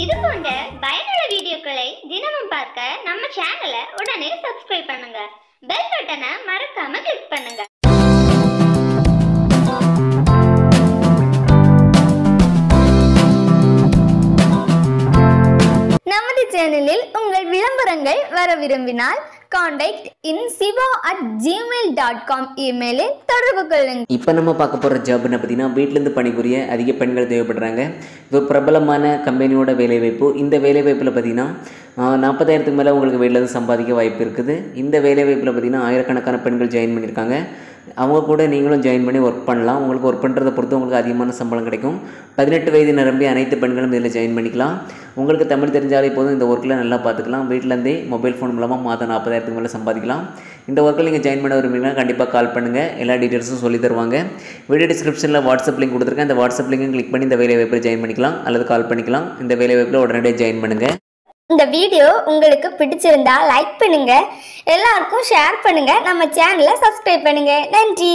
இது போன்ற பயனுள்ள வீடியோக்களை தினமும் பார்க்க நம்ம சேனலை உடனே சப்ஸ்கிரைப் பண்ணுங்க. பெல் பட்டனை மறக்காம கிளிக் பண்ணுங்க. நமது சேனலில் உங்கள் விளம்பரங்கள் வர விரும்பினால் contact@shiva@gmail.com email-இல் தொடர்பு கொள்ளுங்கள். இப்போ நம்ம பார்க்க போகிற ஜாப் என்ன பார்த்தீங்கன்னா, வீட்டிலிருந்து பணிபுரிய அதிக பெண்கள் தேவைப்படுறாங்க. இப்போ பிரபலமான கம்பெனியோட வேலைவாய்ப்பு. இந்த வேலைவாய்ப்பில் பார்த்தீங்கன்னா 40,000-க்கு மேலே உங்களுக்கு வீட்டிலேருந்து சம்பாதிக்க வாய்ப்பு இருக்குது. இந்த வேலைவாய்ப்பில் பார்த்தீங்கன்னா ஆயிரக்கணக்கான பெண்கள் ஜாயின் பண்ணியிருக்காங்க. அவங்க கூட நீங்களும் ஜாயின் பண்ணி ஒர்க் பண்ணலாம். உங்களுக்கு ஒர்க் பண்ணுறதை பொறுத்து உங்களுக்கு அதிகமான சம்பளம் கிடைக்கும். 18 வயது நிரம்பி அனைத்து பெண்களும் இதில் ஜாயின் பண்ணிக்கலாம். உங்களுக்கு தமிழ் தெரிஞ்சாலே போதும், இந்த ஒர்க்கில் நல்லா பார்த்துக்கலாம். வீட்டிலேருந்தே மொபைல் ஃபோன் மூலமாக மாதம் 40,000-க்கு மேலே சம்பாதிக்கலாம். இந்த ஒர்க்கில் நீங்கள் ஜாயின் பண்ண விரும்புகிறீங்கன்னா கண்டிப்பாக கால் பண்ணுங்கள். எல்லா டீட்டெயில்ஸும் சொல்லி தருவாங்க. வீடியோ டிஸ்கிரிப்ஷனில் வாட்ஸ்அப் லிங்க் கொடுத்துருக்கேன். அந்த வாட்ஸ்அப் லிங்க் கிளிக் பண்ணி இந்த வேலைவாய்ப்பில் ஜாயின் பண்ணிக்கலாம் அல்லது கால் பண்ணிக்கலாம். இந்த வேலைவாய்ப்பில் உடனடியாக ஜாயின் பண்ணுங்கள். இந்த வீடியோ உங்களுக்கு பிடிச்சிருந்தா லைக் பண்ணுங்க, எல்லாருக்கும் ஷேர் பண்ணுங்க, நம்ம சேனலை சப்ஸ்கிரைப் பண்ணுங்க. நன்றி.